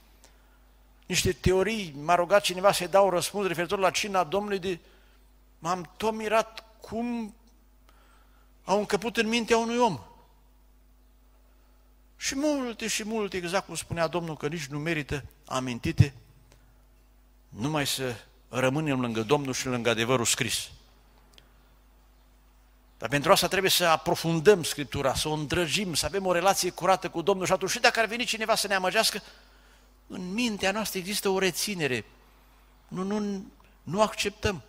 niște teorii, m-a rugat cineva să-i dau răspuns referitor la cina Domnului, de... m-am tot mirat cum au încăput în mintea unui om. Și multe și multe, exact cum spunea Domnul, că nici nu merită amintite, numai să rămânem lângă Domnul și lângă adevărul scris. Dar pentru asta trebuie să aprofundăm Scriptura, să o îndrăgim, să avem o relație curată cu Domnul și atunci, și dacă ar veni cineva să ne amăgească, în mintea noastră există o reținere. Nu, nu, nu acceptăm.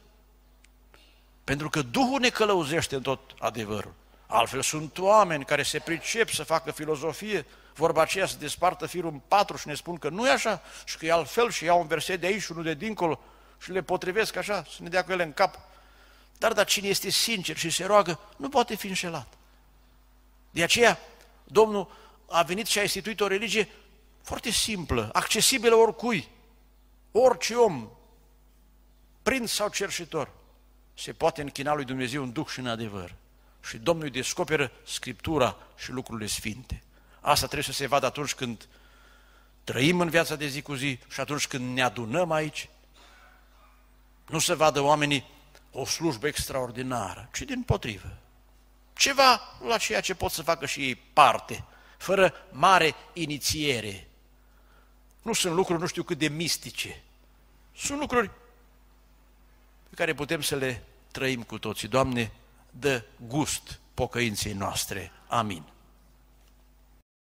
Pentru că Duhul ne călăuzește în tot adevărul. Altfel sunt oameni care se pricep să facă filozofie, vorba aceea să despartă firul în patru și ne spun că nu e așa și că e altfel și iau un verset de aici și unul de dincolo și le potrivesc așa, să ne dea cu ele în cap. Dar, dar cine este sincer și se roagă, nu poate fi înșelat. De aceea, Domnul a venit și a instituit o religie foarte simplă, accesibilă oricui, orice om, prinț sau cerșitor, se poate închina lui Dumnezeu în duh și în adevăr. Și Domnul îi descoperă Scriptura și lucrurile sfinte. Asta trebuie să se vadă atunci când trăim în viața de zi cu zi și atunci când ne adunăm aici. Nu se vadă oamenii o slujbă extraordinară, ci dimpotrivă, ceva la ceea ce pot să facă și ei parte, fără mare inițiere. Nu sunt lucruri nu știu cât de mistice, sunt lucruri pe care putem să le trăim cu toții. Doamne, dă gust pocăinței noastre. Amin.